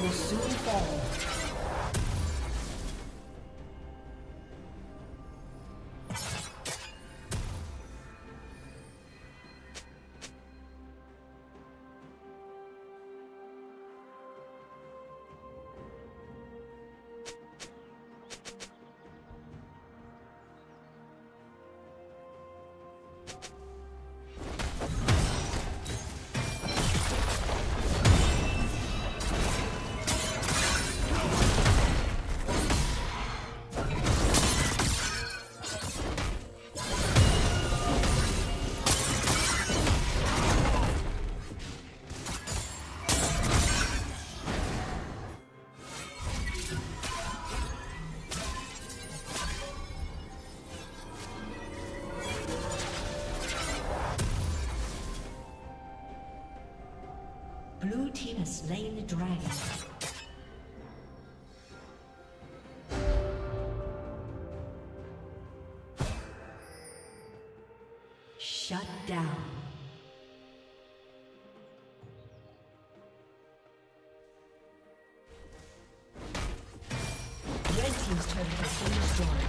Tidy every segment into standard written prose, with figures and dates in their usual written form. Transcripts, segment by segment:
Possui terra. Blue team has slain the dragon. Shut down. Red team's turret has been destroyed.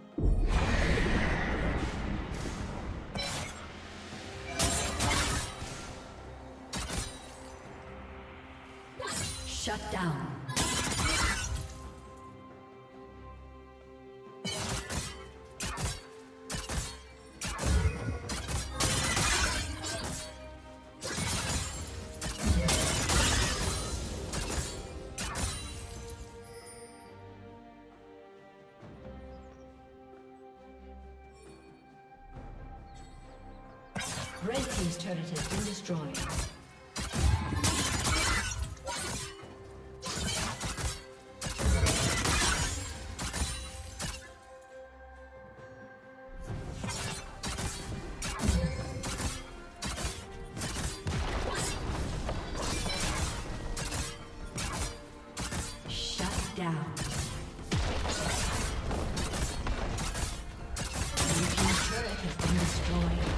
destroyed. Shut down. Red team's turret has been destroyed. Blue team's turret has been destroyed.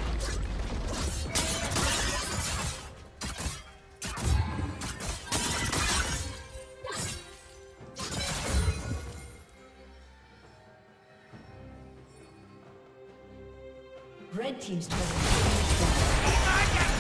Red team's turret has been destroyed.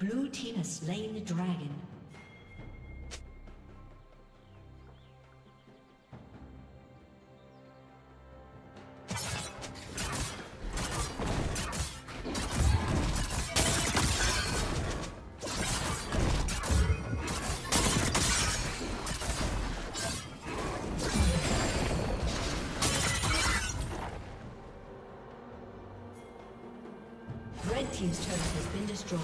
Blue team has slain the dragon. Red team's turret has been destroyed.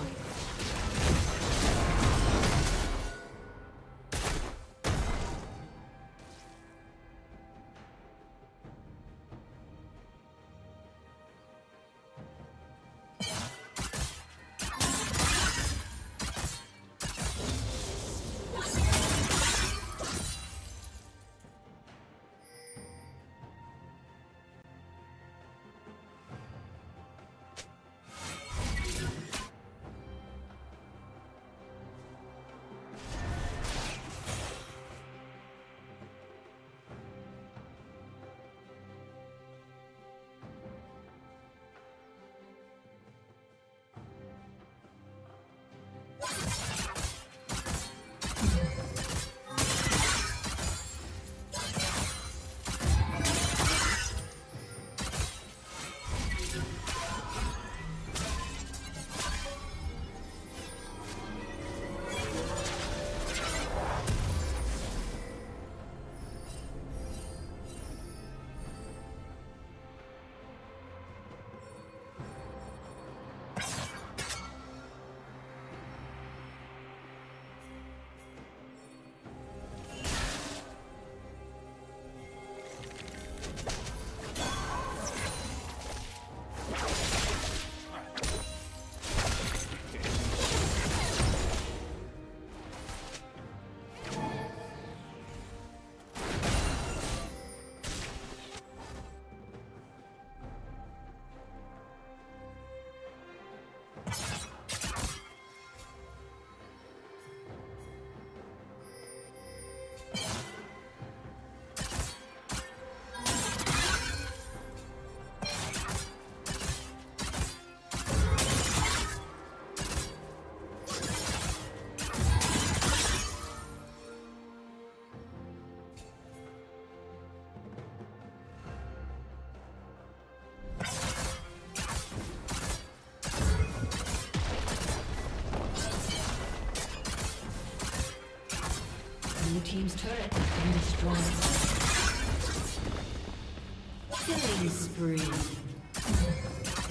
Team's turret has been destroyed. Killing spree.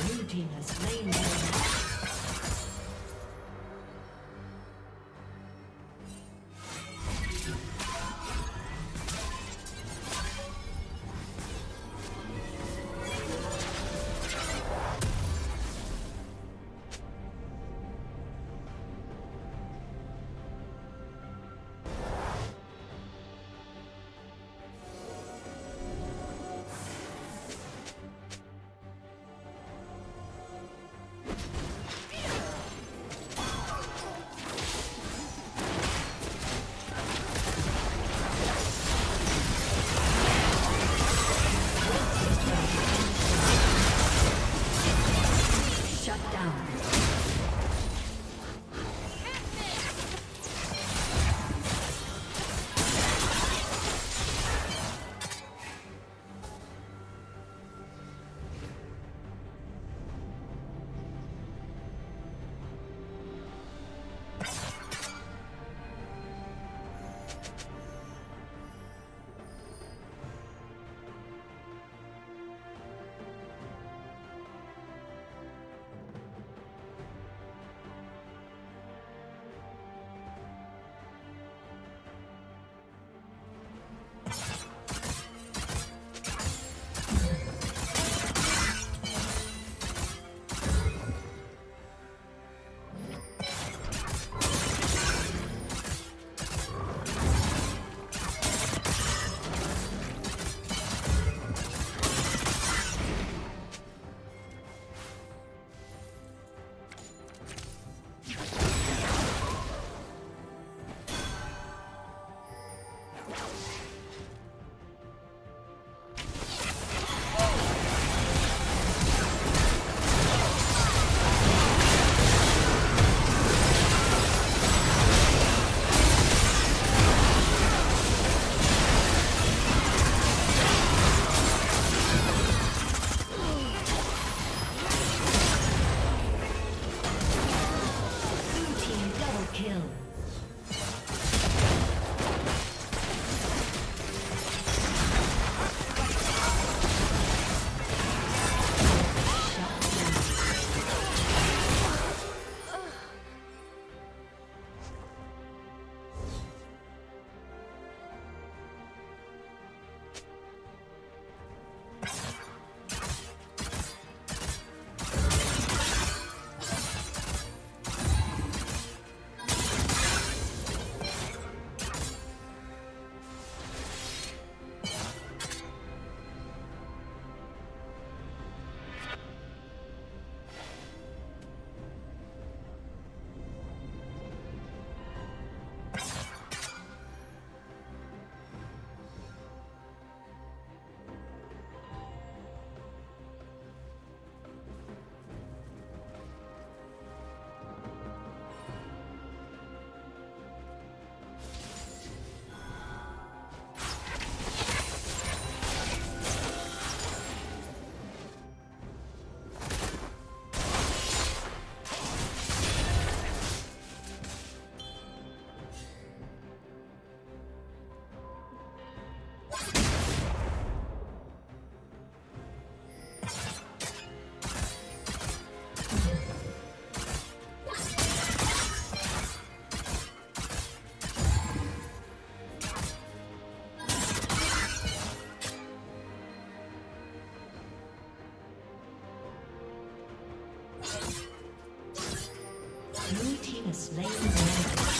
Blue team has slain them. has slain the enemy.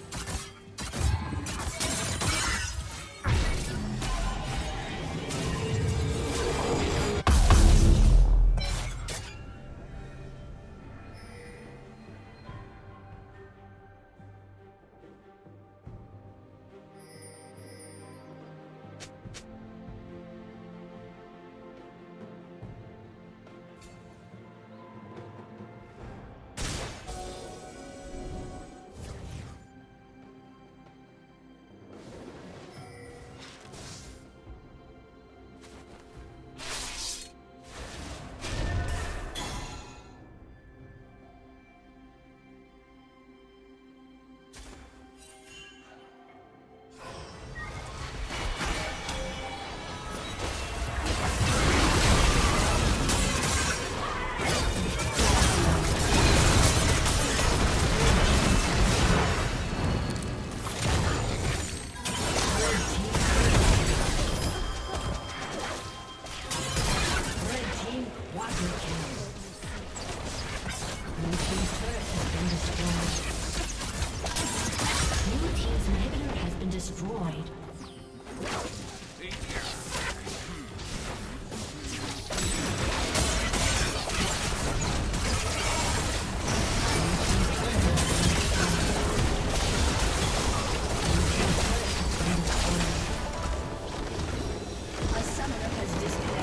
summoner has disconnected.